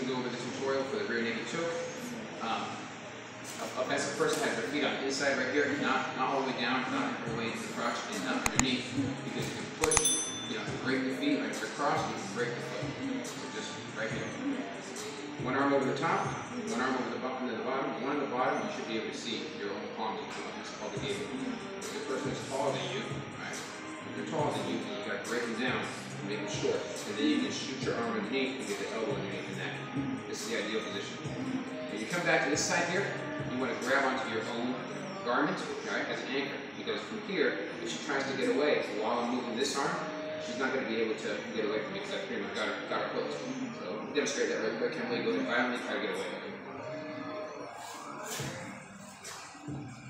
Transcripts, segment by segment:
going to go over the tutorial for the rear naked choke. Up as a person has their feet on the inside right here, not all the way down, not all the way to the crotch, and not underneath, because you can push, you know, break the feet like the crotch, you can break the foot. So just right here. One arm over the top, one arm over the bottom, then the bottom. One at the bottom, you should be able to see your own palms. It's called the gable. If the person is taller than you, right? If they're taller than you, you got to break them down and make them short. And then you can shoot your arm underneath and get the elbow underneath the neck. This is the ideal position. If you come back to this side here, you want to grab onto your own garment, right, as an anchor. Because from here, if she tries to get away while I'm moving this arm, she's not going to be able to get away from me because I pretty much got her hooked. So I'm demonstrate that real quick. Can't really go there violently, try to get away.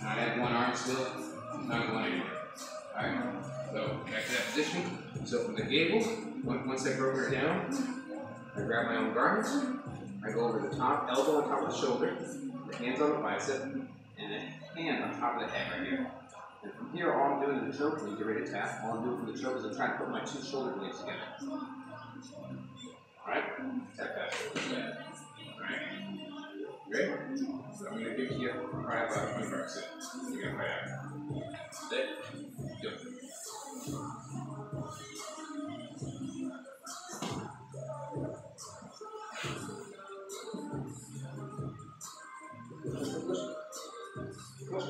I have one arm still, not going anywhere. Alright, so back to that position. So from the gable, once I broke her down, I grab my own garment, I go over the top, elbow on top of the shoulder, the hands on the bicep, and the hand on top of the head right here. And from here, all I'm doing in the choke, when you get ready to tap, all I'm doing for the choke is I'm trying to put my two shoulder blades together. Alright? Tap that. Alright? Great? So I'm going to give you probably about 20 reps. You're going to play out. Sit. Go.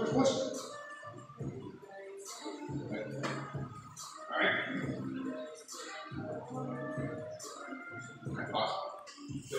Push. Alright, pause. Go.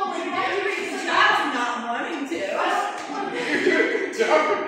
No, that's not wanting to.